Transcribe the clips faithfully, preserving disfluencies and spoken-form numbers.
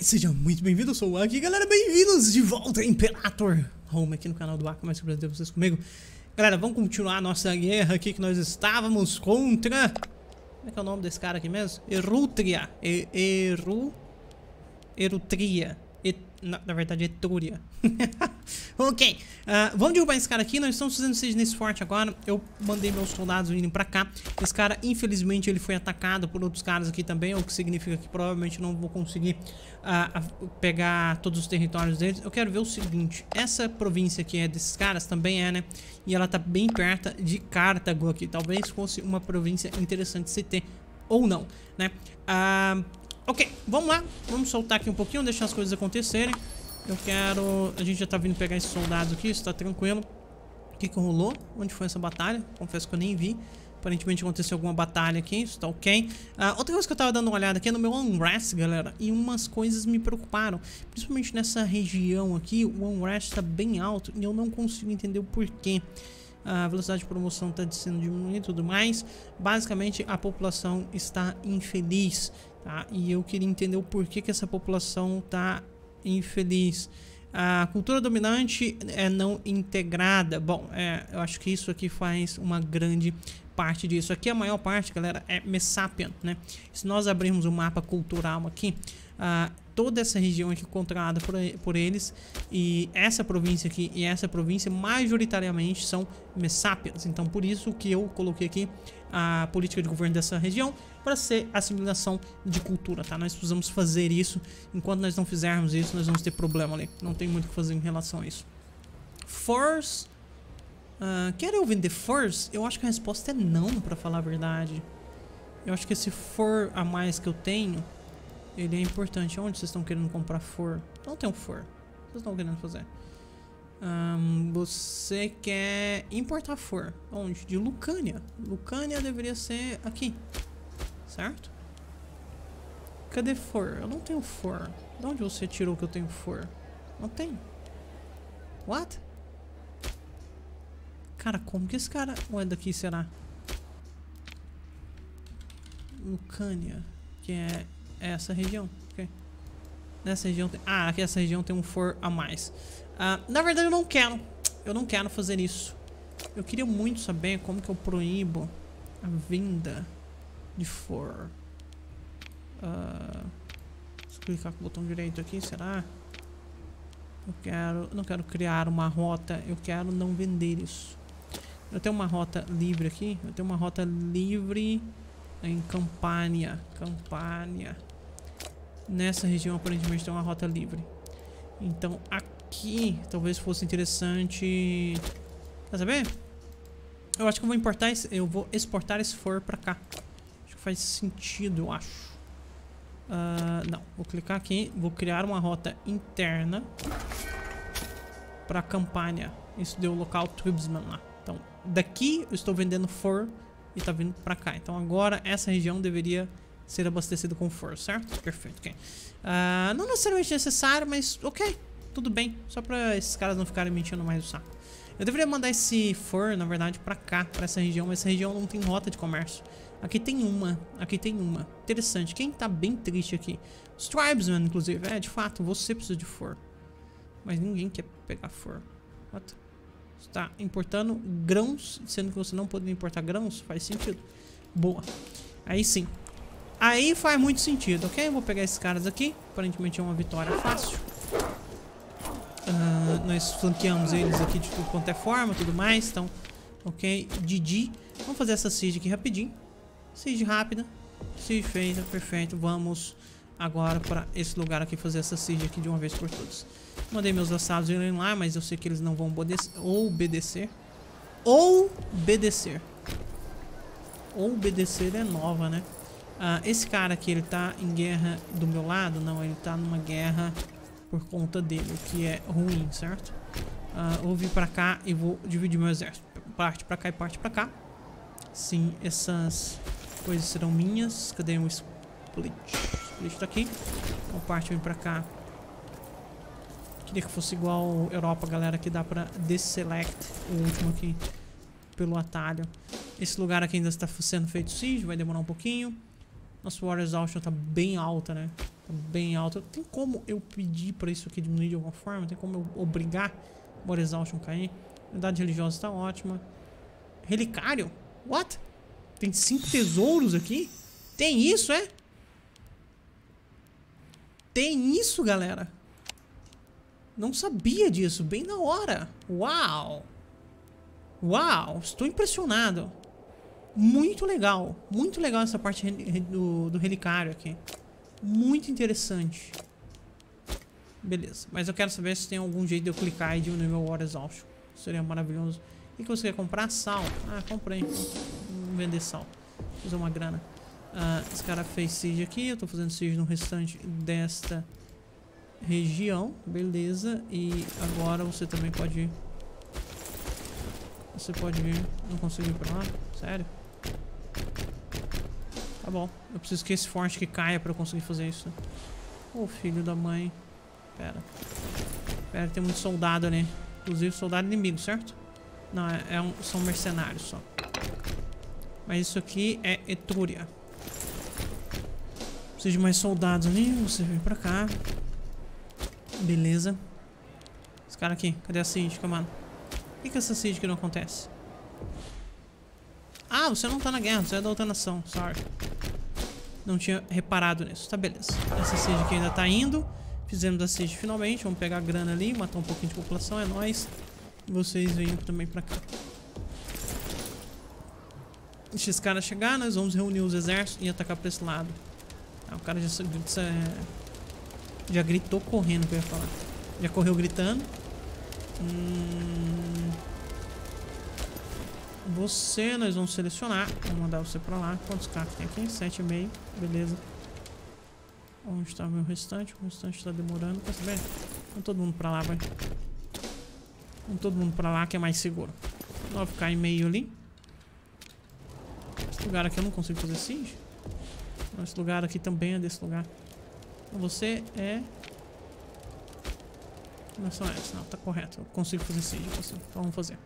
Hey, sejam muito bem-vindos, sou o Aki, galera, bem-vindos de volta a Imperator Rome aqui no canal do Aki, mais que prazer ter vocês comigo. Galera, vamos continuar a nossa guerra aqui que nós estávamos contra... Como é que é o nome desse cara aqui mesmo? Etrúria. E Eru... Etrúria. E... Na, na verdade, Etrúria. Ok, uh, vamos derrubar esse cara aqui. Nós estamos fazendo siege nesse forte agora. Eu mandei meus soldados irem pra cá. Esse cara, infelizmente, ele foi atacado por outros caras aqui também, o que significa que provavelmente não vou conseguir uh, pegar todos os territórios deles. Eu quero ver o seguinte, essa província aqui é desses caras, também é, né? E ela tá bem perto de Cartago aqui. Talvez fosse uma província interessante se ter, ou não, né? Uh, ok, vamos lá. Vamos soltar aqui um pouquinho, deixar as coisas acontecerem. Eu quero... A gente já tá vindo pegar esses soldados aqui, isso tá tranquilo. O que que rolou? Onde foi essa batalha? Confesso que eu nem vi. Aparentemente aconteceu alguma batalha aqui, isso tá ok. uh, Outra coisa que eu tava dando uma olhada aqui é no meu unrest, galera. E umas coisas me preocuparam. Principalmente nessa região aqui, o unrest tá bem alto e eu não consigo entender o porquê. A velocidade de promoção tá sendo diminuída e tudo mais. Basicamente a população está infeliz, tá? E eu queria entender o porquê que essa população tá... infeliz. A cultura dominante é não integrada. Bom, é, eu acho que isso aqui faz uma grande parte disso. Aqui a maior parte, galera, é Messápia, né? Se nós abrirmos o um mapa cultural aqui, uh, toda essa região aqui controlada por, por eles, e essa província aqui e essa província majoritariamente são Messápias. Então por isso que eu coloquei aqui a política de governo dessa região para ser assimilação de cultura, tá? Nós precisamos fazer isso. Enquanto nós não fizermos isso, nós vamos ter problema ali. Não tem muito o que fazer em relação a isso. Force. Uh, quer eu vender force? Eu acho que a resposta é não, para falar a verdade. Eu acho que esse for a mais que eu tenho, ele é importante. Onde vocês estão querendo comprar for? Não tem um for. O que vocês estão querendo fazer? Um, você quer importar for? Onde? De Lucânia. Lucânia deveria ser aqui, certo? Cadê for? Eu não tenho for. De onde você tirou que eu tenho for? Não tem. What? Cara, como que esse cara... Ou é daqui, será? Lucânia, que é essa região. Ok. Nessa região tem... Ah, aqui essa região tem um for a mais. Uh, na verdade eu não quero. Eu não quero fazer isso. Eu queria muito saber como que eu proíbo a venda de for. uh, Deixa eu clicar com o botão direito aqui, será? Eu quero, não quero criar uma rota. Eu quero não vender isso. Eu tenho uma rota livre aqui. Eu tenho uma rota livre em Campanha. Campanha. Nessa região aparentemente tem uma rota livre. Então aqui Aqui, talvez fosse interessante. Quer saber? Eu acho que eu vou importar esse, eu vou exportar esse for pra cá. Acho que faz sentido, eu acho. uh, Não, vou clicar aqui. Vou criar uma rota interna pra Campanha. Isso deu o local Tribesman lá. Então, daqui eu estou vendendo for e tá vindo pra cá. Então agora essa região deveria ser abastecida com for, certo? Perfeito, ok. uh, Não necessariamente necessário, mas ok. Tudo bem, só pra esses caras não ficarem mentindo mais o saco. Eu deveria mandar esse for, na verdade, pra cá, pra essa região. Mas essa região não tem rota de comércio. Aqui tem uma, aqui tem uma. Interessante, quem tá bem triste aqui? Os Tribesmen, inclusive, é, de fato, você precisa de for. Mas ninguém quer pegar for. What? Você tá importando grãos, sendo que você não poderia importar grãos? Faz sentido. Boa, aí sim. Aí faz muito sentido, ok? Eu vou pegar esses caras aqui, aparentemente é uma vitória fácil. Uh, nós flanqueamos eles aqui de tudo quanto é forma, tudo mais, então, ok, Didi, vamos fazer essa siege aqui rapidinho, siege rápida, siege feita, perfeito. Vamos agora para esse lugar aqui, fazer essa siege aqui de uma vez por todas. Mandei meus vassalos irem lá, mas eu sei que eles não vão obedecer, ou obedecer, ou obedecer, ou obedecer é nova, né? Uh, esse cara aqui, ele tá em guerra do meu lado? Não, ele tá numa guerra... por conta dele, o que é ruim, certo? Uh, vou vir pra cá e vou dividir meu exército. Parte pra cá e parte pra cá. Sim, essas coisas serão minhas. Cadê o split? Split tá aqui. Então parte vem pra cá. Queria que fosse igual Europa, galera, que dá pra deselect o último aqui pelo atalho. Esse lugar aqui ainda está sendo feito siege, vai demorar um pouquinho. Nosso War Exhaustion tá bem alta, né? bem alta. Tem como eu pedir pra isso aqui diminuir de alguma forma? Tem como eu obrigar o War Exhaustion cair? Unidade religiosa tá ótima. Relicário? What? Tem cinco tesouros aqui? Tem isso, é? Tem isso, galera? Não sabia disso. Bem na hora. Uau! Uau! Estou impressionado. Muito legal. Muito legal essa parte do, do relicário aqui. Muito interessante. Beleza. Mas eu quero saber se tem algum jeito de eu clicar e diminuir meu War Exhaustion. Seria maravilhoso. O que você quer comprar? Sal. Ah, comprei. Vamos vender sal. Vou fazer uma grana. Ah, esse cara fez siege aqui. Eu tô fazendo siege no restante desta região. Beleza. E agora você também pode ir. Você pode vir. Não consigo ir pra lá? Sério? Tá bom. Eu preciso que esse forte que caia pra eu conseguir fazer isso. Ô, filho da mãe. Pera. Pera, tem muito soldado ali. Inclusive soldado inimigo, certo? Não, é, é um, são mercenários só. Mas isso aqui é Etrúria. Preciso de mais soldados ali. Você vem pra cá. Beleza. Esse cara aqui, cadê a síndica, mano? Por que, que essa síndica não acontece? Ah, você não tá na guerra, você é da outra nação. Sorry. Não tinha reparado nisso. Tá, beleza. Essa síndica aqui ainda tá indo. Fizemos a síndica finalmente. Vamos pegar a grana ali, matar um pouquinho de população. É nóis. Vocês venham também pra cá. Deixa esse cara chegar. Nós vamos reunir os exércitos e atacar pra esse lado. Ah, o cara já, já, já gritou correndo, que eu ia falar. Já correu gritando. Hum... Você, nós vamos selecionar. Vamos mandar você pra lá. Quantos caras tem aqui? sete e meio. Beleza. Onde tá o meu restante? O restante tá demorando. Quer saber? Vamos todo mundo pra lá, vai. Vamos todo mundo pra lá que é mais seguro. nove K e meio ali. Esse lugar aqui eu não consigo fazer siege. Esse lugar aqui também é desse lugar. Você é... Não são essas, não. Tá correto. Eu consigo fazer siege. Eu consigo. Então vamos fazer.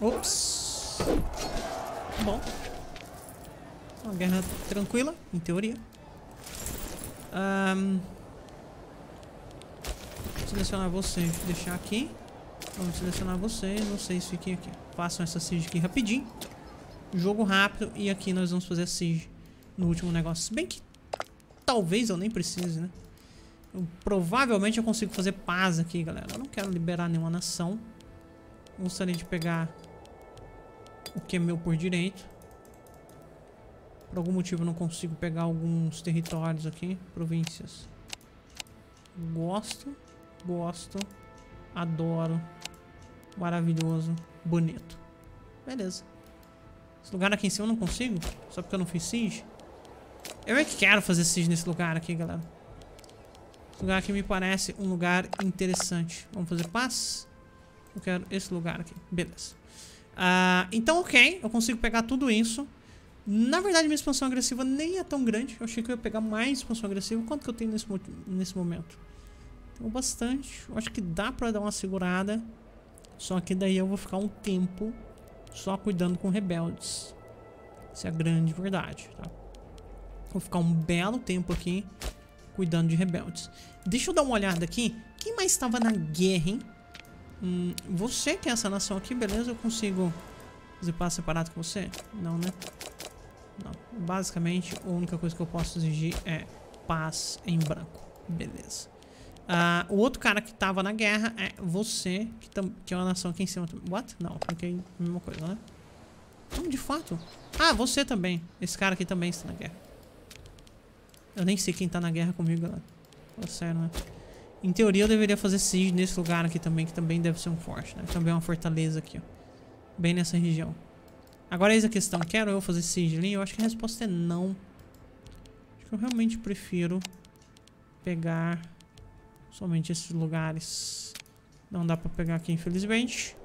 Ops. Bom. Uma guerra tranquila, em teoria. Ahn... Um... Selecionar vocês, deixar aqui. Vamos selecionar vocês, vocês fiquem aqui. Façam essa siege aqui rapidinho. Jogo rápido, e aqui nós vamos fazer a siege no último negócio. Se bem que talvez eu nem precise, né? Eu, provavelmente eu consigo fazer paz aqui, galera. Eu não quero liberar nenhuma nação. Gostaria de pegar o que é meu por direito. Por algum motivo eu não consigo pegar alguns territórios aqui. Províncias. Gosto. Gosto, adoro, maravilhoso, bonito. Beleza. Esse lugar aqui em cima eu não consigo? Só porque eu não fiz siege? Eu é que quero fazer siege nesse lugar aqui, galera. Esse lugar aqui me parece um lugar interessante. Vamos fazer paz? Eu quero esse lugar aqui. Beleza. Ah, então, ok. Eu consigo pegar tudo isso. Na verdade, minha expansão agressiva nem é tão grande. Eu achei que eu ia pegar mais expansão agressiva. Quanto que eu tenho nesse, nesse momento? Bastante, eu acho que dá pra dar uma segurada. Só que daí eu vou ficar um tempo só cuidando com rebeldes. Essa é a grande verdade, tá? Vou ficar um belo tempo aqui cuidando de rebeldes. Deixa eu dar uma olhada aqui. Quem mais estava na guerra, hein? Hum, você que é essa nação aqui, beleza? Eu consigo fazer passo separado com você? Não, né? Não. Basicamente, a única coisa que eu posso exigir é paz em branco. Beleza. Uh, o outro cara que tava na guerra é você, que, que é uma nação aqui em cima. What? Não, ok, mesma coisa, né? Não, de fato. Ah, você também. Esse cara aqui também está na guerra. Eu nem sei quem tá na guerra comigo, galera. Fala sério, né? Em teoria eu deveria fazer siege nesse lugar aqui também, que também deve ser um forte, né? Também é uma fortaleza aqui, ó. Bem nessa região. Agora eis a questão. Quero eu fazer siege ali? Eu acho que a resposta é não. Acho que eu realmente prefiro pegar... somente esses lugares. Não dá pra pegar aqui, infelizmente.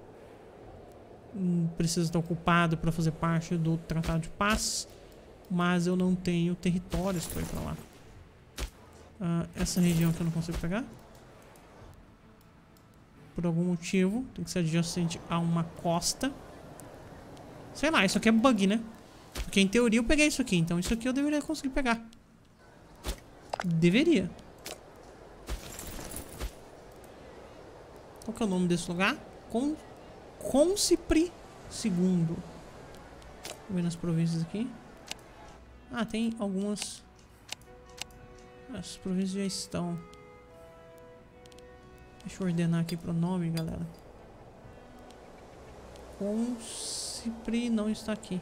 Preciso estar ocupado pra fazer parte do Tratado de Paz. Mas eu não tenho territórios pra ir pra lá. uh, Essa região que eu não consigo pegar. Por algum motivo. Tem que ser adjacente a uma costa. Sei lá, isso aqui é bug, né? Porque em teoria eu peguei isso aqui. Então isso aqui eu deveria conseguir pegar. Deveria. Qual que é o nome desse lugar? Con... Concipri segundo. Vou ver nas províncias aqui. Ah, tem algumas... As províncias já estão. Deixa eu ordenar aqui pro nome, galera. Concipre não está aqui.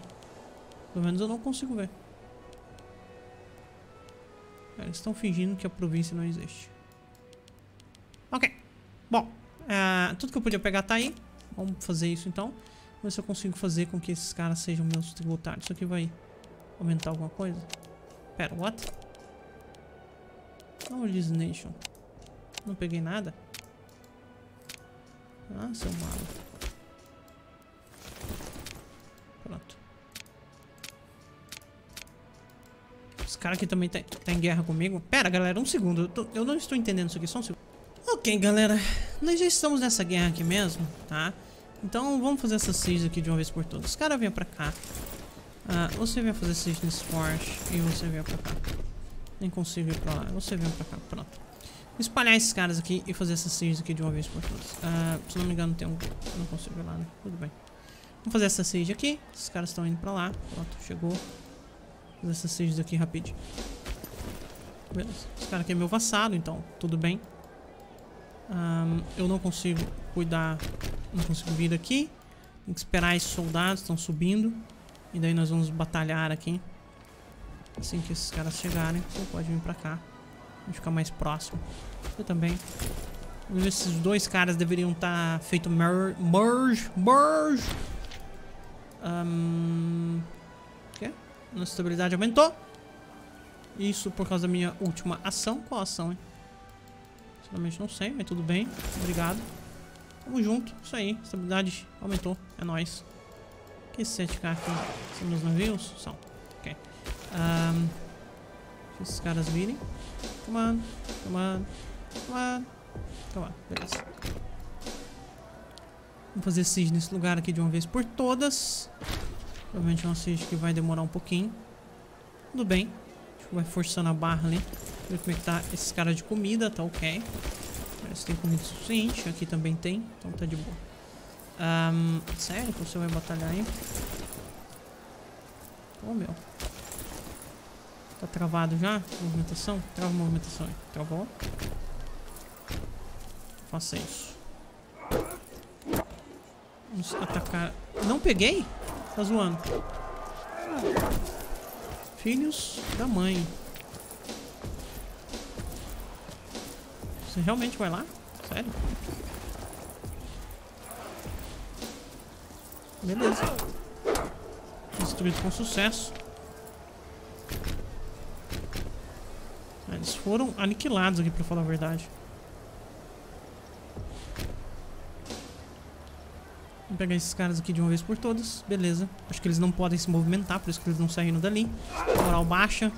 Pelo menos eu não consigo ver. Eles estão fingindo que a província não existe. Ok. Bom, uh, tudo que eu podia pegar tá aí. Vamos fazer isso então. Vamos ver se eu consigo fazer com que esses caras sejam meus tributários. Isso aqui vai aumentar alguma coisa? Pera, what? Não, Nation. Não peguei nada. Ah, seu malo. Pronto. Esse cara aqui também tá, tá em guerra comigo. Pera, galera, um segundo. Eu, tô, eu não estou entendendo isso aqui, só um segundo. Ok, galera. Nós já estamos nessa guerra aqui mesmo, tá? Então vamos fazer essa siege aqui de uma vez por todas. Os caras vêm pra cá. Ah, você vem fazer siege nesse forte e você vem pra cá. Nem consigo ir pra lá. Você vem pra cá. Pronto. Espalhar esses caras aqui e fazer essas siege aqui de uma vez por todas. Uh, se não me engano, tem um... Não consigo ir lá, né? Tudo bem. Vamos fazer essa siege aqui. Esses caras estão indo pra lá. Pronto, chegou. Vou fazer essas sieges aqui rapidinho. Beleza. Esse cara aqui é meu vassalo, então tudo bem. Um, eu não consigo cuidar... Não consigo vir daqui. Tem que esperar esses soldados. Estão subindo. E daí nós vamos batalhar aqui. Assim que esses caras chegarem. Você pode vir pra cá. Vamos ficar mais próximo. Eu também. Esses dois caras deveriam estar tá feito mer merge. Merge. Um, okay. Nossa estabilidade aumentou. Isso por causa da minha última ação. Qual ação, hein? Sinceramente não sei, mas tudo bem. Obrigado. Tamo junto. Isso aí. Estabilidade aumentou. É nóis. Que sete K aqui? São meus navios? São. Ok. Um, deixa esses caras virem. Come on, come on, come on, come on, beleza. Vamos fazer siege nesse lugar aqui de uma vez por todas. Provavelmente é uma siege que vai demorar um pouquinho. Tudo bem. Acho que vai forçando a barra ali. Ver como é que tá esses caras de comida, tá ok. Parece que tem comida suficiente, aqui também tem, então tá de boa. Um, sério que você vai batalhar aí? Oh meu. Tá travado já? Movimentação? Trava a movimentação aí. Travou. Faça isso. Vamos atacar. Não peguei? Tá zoando. Filhos da mãe. Você realmente vai lá? Sério? Beleza. Destruído com sucesso. Eles foram aniquilados aqui, pra falar a verdade. Vamos pegar esses caras aqui de uma vez por todas. Beleza. Acho que eles não podem se movimentar, por isso que eles não saíram dali. Moral baixa.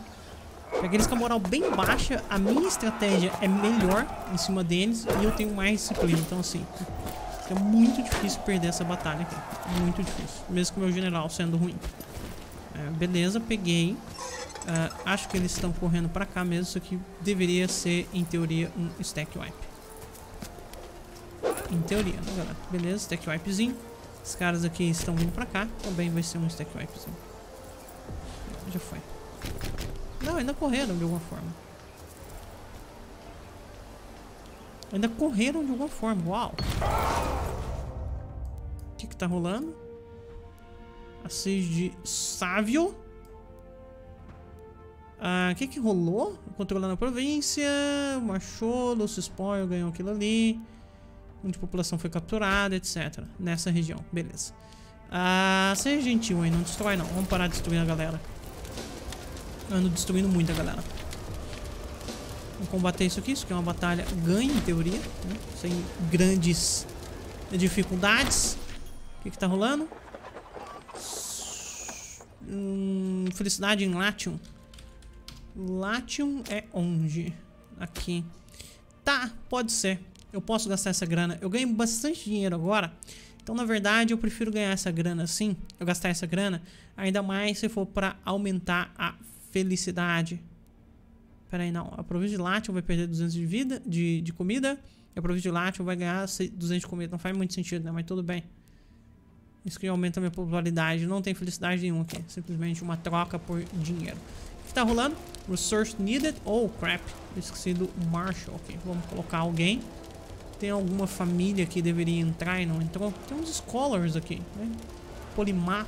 Peguei eles com a moral bem baixa. A minha estratégia é melhor em cima deles e eu tenho mais disciplina. Então, assim, é muito difícil perder essa batalha aqui. Muito difícil. Mesmo com o meu general sendo ruim. É, beleza, peguei. Uh, acho que eles estão correndo pra cá mesmo. Isso aqui deveria ser, em teoria, um stack wipe. Em teoria, né, galera? Beleza, stack wipezinho. Esses caras aqui estão vindo pra cá. Também vai ser um stack wipezinho. Já foi. Não, ainda correram de alguma forma. Ainda correram de alguma forma, uau. O que que tá rolando? A siege de Sávio. O uh, que que rolou? Controlando a província, marchou, Lúcio Spoil ganhou aquilo ali. Muita população foi capturada, etcétera. Nessa região, beleza. Uh, seja gentil aí, não destrói não. Vamos parar de destruir a galera. Eu ando destruindo muito a galera. Vamos combater isso aqui. Isso aqui é uma batalha ganha, em teoria, né? Sem grandes dificuldades. O que que tá rolando? Hum, felicidade em Latium. Latium é onde? Aqui. Tá, pode ser. Eu posso gastar essa grana. Eu ganho bastante dinheiro agora. Então, na verdade, eu prefiro ganhar essa grana assim. Eu gastar essa grana. Ainda mais se for pra aumentar a felicidade. Pera aí, não. A província de Latium vai perder duzentos de vida, de, de comida. E a província de Latium vai ganhar duzentos de comida. Não faz muito sentido, né? Mas tudo bem. Isso que aumenta a minha popularidade. Não tem felicidade nenhuma aqui. Simplesmente uma troca por dinheiro. O que tá rolando? Resource needed. Oh, crap. Esqueci do Marshall aqui. Vamos colocar alguém. Tem alguma família que deveria entrar e não entrou? Tem uns scholars aqui, né? Polimath.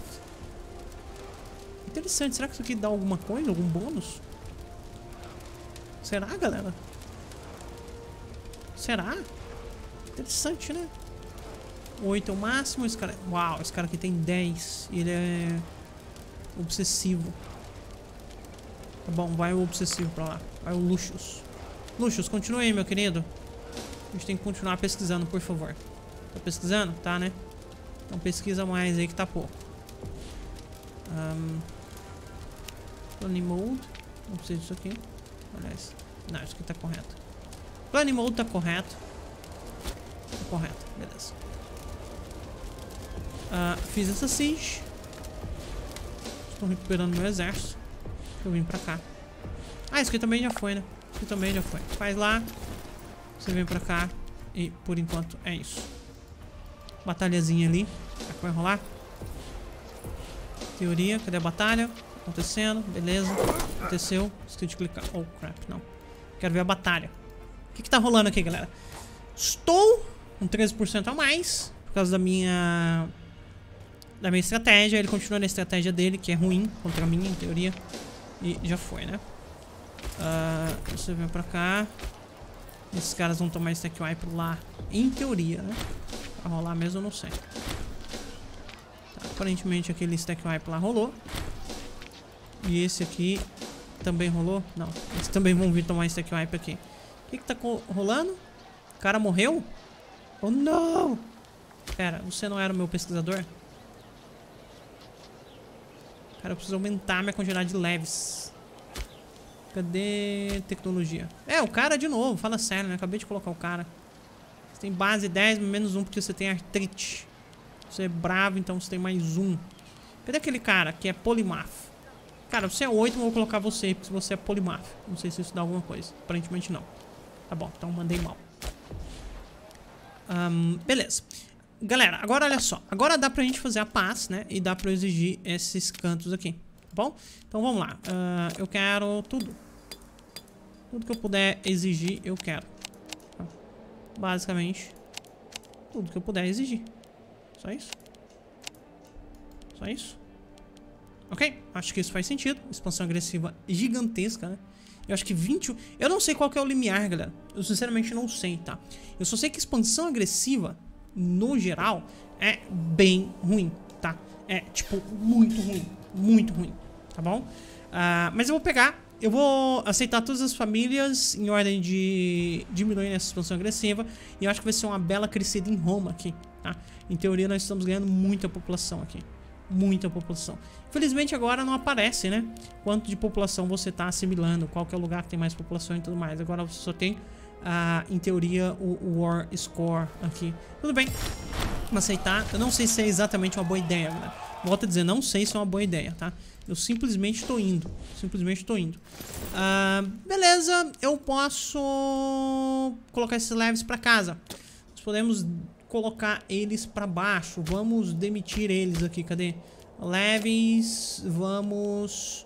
Interessante. Será que isso aqui dá alguma coisa? Algum bônus? Será, galera? Será? Interessante, né? oito é o máximo. Esse cara... Uau, esse cara aqui tem dez. Ele é... obsessivo. Tá bom, vai o obsessivo pra lá. Vai o Luxus. Luxus, continue aí, meu querido. A gente tem que continuar pesquisando, por favor. Tá pesquisando? Tá, né? Então pesquisa mais aí que tá pouco. Um, Planning Mode. Não precisa disso aqui. Aliás, não, isso aqui tá correto. Planning Mode tá correto. Tá correto, beleza. Uh, fiz essa siege. Estou recuperando meu exército. Eu vim pra cá. Ah, isso aqui também já foi, né? Isso aqui também já foi. Faz lá. Você vem pra cá. E por enquanto é isso. Batalhazinha ali. Será que vai rolar? Teoria. Cadê a batalha? Acontecendo. Beleza. Aconteceu. Esqueci de clicar. Oh, crap. Não. Quero ver a batalha. O que que tá rolando aqui, galera? Estou com treze por cento a mais. Por causa da minha... da minha estratégia. Ele continua na estratégia dele, que é ruim. Contra mim, em teoria. E já foi, né? Uh, você vem pra cá. Esses caras vão tomar esse T Q I pro lá. Em teoria, né? Vai rolar mesmo, eu não sei. Tá, aparentemente aquele stack wipe lá rolou. E esse aqui também rolou? Não. Eles também vão vir tomar stack wipe aqui. O que que tá rolando? O cara morreu? Oh, não! Pera, você não era o meu pesquisador? Cara, eu preciso aumentar minha quantidade de leves. Cadê tecnologia? É, o cara de novo. Fala sério, né? Acabei de colocar o cara. Você tem base dez, menos um porque você tem artrite. Você é bravo, então você tem mais um. Cadê aquele cara que é polimaf? Cara, você é oito, eu vou colocar você, porque você é polimaf. Não sei se isso dá alguma coisa. Aparentemente não. Tá bom, então mandei mal. Um, beleza. Galera, agora olha só. Agora dá pra gente fazer a paz, né? E dá pra eu exigir esses cantos aqui. Tá bom? Então vamos lá. Uh, eu quero tudo. Tudo que eu puder exigir, eu quero. Basicamente, tudo que eu puder exigir. Só isso? Só isso? Ok, acho que isso faz sentido. Expansão agressiva gigantesca, né? Eu acho que vinte... Eu não sei qual que é o limiar, galera. Eu sinceramente não sei, tá? Eu só sei que expansão agressiva, no geral, é bem ruim, tá? É, tipo, muito ruim. Muito ruim, tá bom? Uh, mas eu vou pegar... Eu vou aceitar todas as famílias em ordem de diminuir essa expansão agressiva. E eu acho que vai ser uma bela crescida em Roma aqui, tá? Em teoria nós estamos ganhando muita população aqui. Muita população. Infelizmente agora não aparece, né? Quanto de população você tá assimilando, qual que é o lugar que tem mais população e tudo mais. Agora você só tem, ah, em teoria, o War Score aqui. Tudo bem. Vamos aceitar. Eu não sei se é exatamente uma boa ideia, galera. Volto a dizer, não sei se é uma boa ideia, tá? Eu simplesmente tô indo. Simplesmente tô indo. Uh, beleza, eu posso colocar esses leves pra casa. Nós podemos colocar eles pra baixo. Vamos demitir eles aqui. Cadê? Leves. Vamos...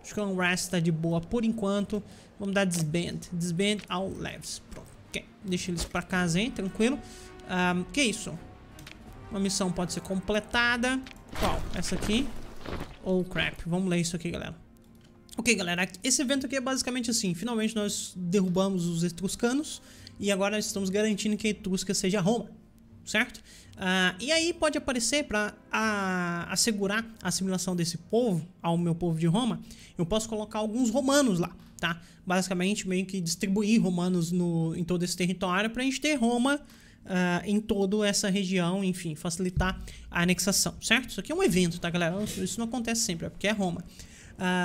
Acho que o Unrest tá de boa por enquanto. Vamos dar disband. Disband ao leves. Pronto. Okay. Deixa eles pra casa, hein? Tranquilo. Uh, que isso? Uma missão pode ser completada. Qual? Essa aqui. Oh, crap. Vamos ler isso aqui, galera. Ok, galera. Esse evento aqui é basicamente assim. Finalmente nós derrubamos os etruscanos. E agora nós estamos garantindo que a Etrusca seja Roma. Certo? Uh, e aí pode aparecer para assegurar a assimilação desse povo ao meu povo de Roma. Eu posso colocar alguns romanos lá, tá? Basicamente meio que distribuir romanos no, em todo esse território para a gente ter Roma... Uh, em toda essa região, enfim, facilitar a anexação, certo? Isso aqui é um evento, tá, galera? Isso não acontece sempre, é porque é Roma.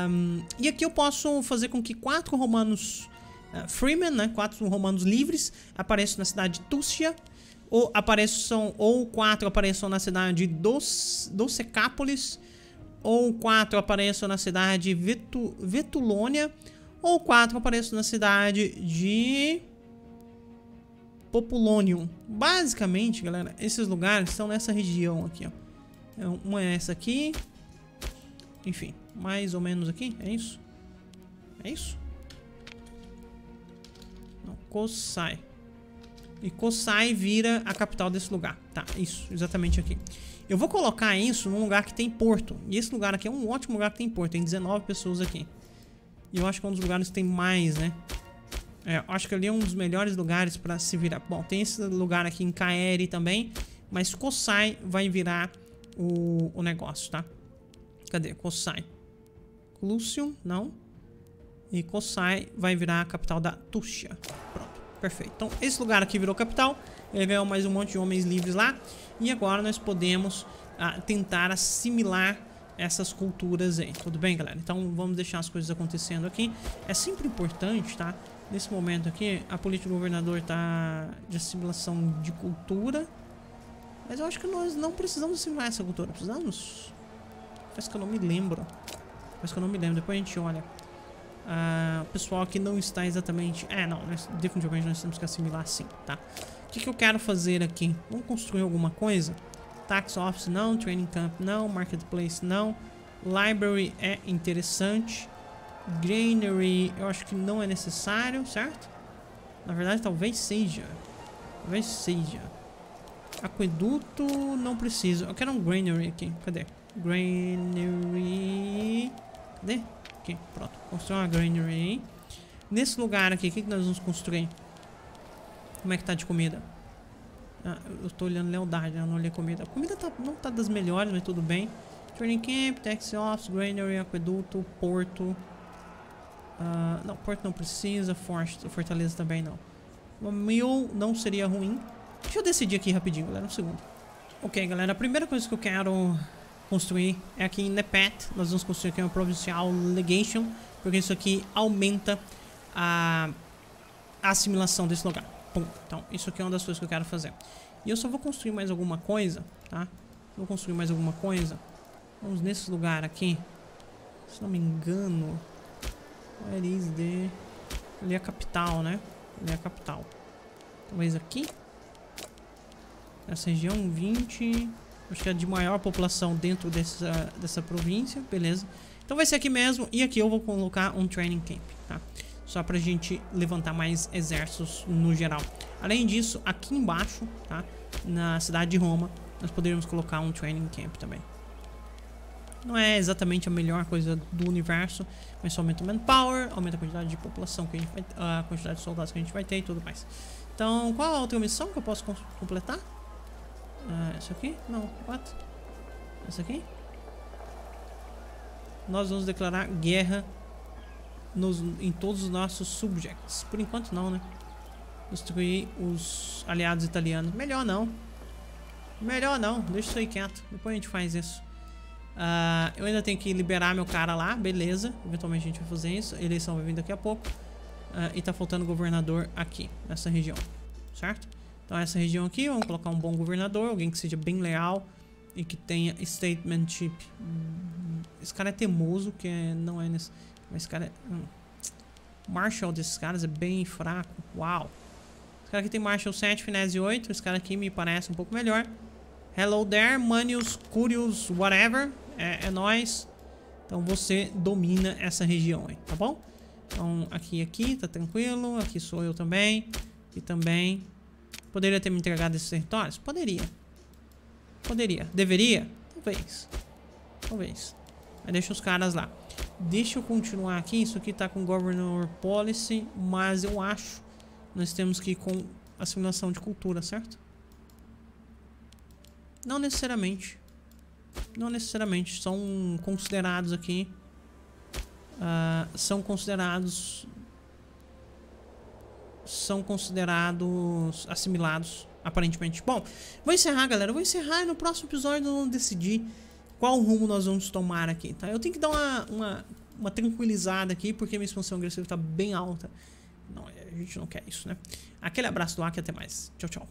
Um, e aqui eu posso fazer com que quatro romanos uh, freemen, né? Quatro romanos livres apareçam na cidade de Tuscia, ou apareçam, ou quatro apareçam na cidade de Docecápolis, ou quatro apareçam na cidade de Vetu, Vetulônia, ou quatro apareço na cidade de Populônio. Basicamente, galera, esses lugares estão nessa região aqui, ó. Então, uma é essa aqui. Enfim, mais ou menos aqui. É isso? É isso? Não, Cossae. E Cossae vira a capital desse lugar. Tá, isso, exatamente aqui. Eu vou colocar isso num lugar que tem porto. E esse lugar aqui é um ótimo lugar que tem porto. Tem dezenove pessoas aqui. E eu acho que é um dos lugares que tem mais, né? É, acho que ali é um dos melhores lugares pra se virar. Bom, tem esse lugar aqui em Kaere também. Mas Cossae vai virar o, o negócio, tá? Cadê? Cossae. Clusium, não. E Cossae vai virar a capital da Tuscia. Pronto, perfeito. Então, esse lugar aqui virou capital. Ele ganhou mais um monte de homens livres lá. E agora nós podemos ah, tentar assimilar essas culturas aí. Tudo bem, galera? Então vamos deixar as coisas acontecendo aqui. É sempre importante, tá? Nesse momento aqui, a política do governador tá de assimilação de cultura. Mas eu acho que nós não precisamos assimilar essa cultura. Precisamos? Parece que eu não me lembro. Parece que eu não me lembro. Depois a gente olha. Ah, o pessoal aqui não está exatamente... É, não. Nós, definitivamente nós temos que assimilar sim, tá? O que, que eu quero fazer aqui? Vamos construir alguma coisa? Tax Office não, Training Camp não, Marketplace não, Library é interessante, Granary eu acho que não é necessário, certo? Na verdade talvez seja, talvez seja. Aqueduto não preciso, eu quero um Granary aqui, cadê? Granary, cadê? Aqui, pronto, construir uma Granary. Nesse lugar aqui, o que, que nós vamos construir? Como é que tá de comida? Ah, eu tô olhando lealdade, eu não olhei comida. A comida tá, não tá das melhores, mas tudo bem. Training Camp, Tax Office, Granary, Aqueduto, Porto. Ah, não, Porto não precisa. Fortaleza também não. O meu não seria ruim. Deixa eu decidir aqui rapidinho, galera. Um segundo. Ok, galera. A primeira coisa que eu quero construir é aqui em Nepet. Nós vamos construir aqui uma Provincial Legation. Porque isso aqui aumenta a, a assimilação desse lugar. Então, isso aqui é uma das coisas que eu quero fazer. E eu só vou construir mais alguma coisa, tá? Vou construir mais alguma coisa. Vamos nesse lugar aqui. Se não me engano... Where is the... Ali é a capital, né? Ali é a capital. Talvez aqui? Nessa região, vinte... Acho que é de maior população dentro dessa, dessa província. Beleza. Então vai ser aqui mesmo. E aqui eu vou colocar um training camp, tá? Só pra gente levantar mais exércitos no geral. Além disso, aqui embaixo, tá? Na cidade de Roma, nós poderíamos colocar um training camp também. Não é exatamente a melhor coisa do universo, mas só aumenta o manpower, aumenta a quantidade de população que a gente vai, a quantidade de soldados que a gente vai ter e tudo mais. Então, qual a outra missão que eu posso completar? Uh, essa aqui? Não, what? Essa aqui? Nós vamos declarar guerra Nos, em todos os nossos subjects. Por enquanto não, né? Destruir os aliados italianos. Melhor não. Melhor não. Deixa isso aí quieto. Depois a gente faz isso. Uh, eu ainda tenho que liberar meu cara lá. Beleza. Eventualmente a gente vai fazer isso. A eleição vai vir daqui a pouco. Uh, e tá faltando governador aqui. Nessa região. Certo? Então essa região aqui. Vamos colocar um bom governador. Alguém que seja bem leal. E que tenha statementship. Esse cara é teimoso. Que é, não é nesse... Mas esse cara... Hum. Marshall desses caras é bem fraco. Uau. Esse cara aqui tem Marshall sete, Finesse oito. Esse cara aqui me parece um pouco melhor. Hello there, Manius Curios, whatever. É, é nóis. Então você domina essa região aí, tá bom? Então aqui, aqui, tá tranquilo. Aqui sou eu também. E também... Poderia ter me entregado esses territórios? Poderia. Poderia. Deveria? Talvez. Talvez. Mas deixa os caras lá. Deixa eu continuar aqui. Isso aqui tá com Governor Policy, mas eu acho nós temos que ir com assimilação de cultura, certo? Não necessariamente. Não necessariamente. São considerados aqui. Uh, são considerados... São considerados assimilados, aparentemente. Bom, vou encerrar, galera. Eu vou encerrar e no próximo episódio eu vou decidir qual rumo nós vamos tomar aqui, tá? Eu tenho que dar uma, uma, uma tranquilizada aqui, porque minha expansão agressiva tá bem alta. Não, a gente não quer isso, né? Aquele abraço do Aki e até mais. Tchau, tchau.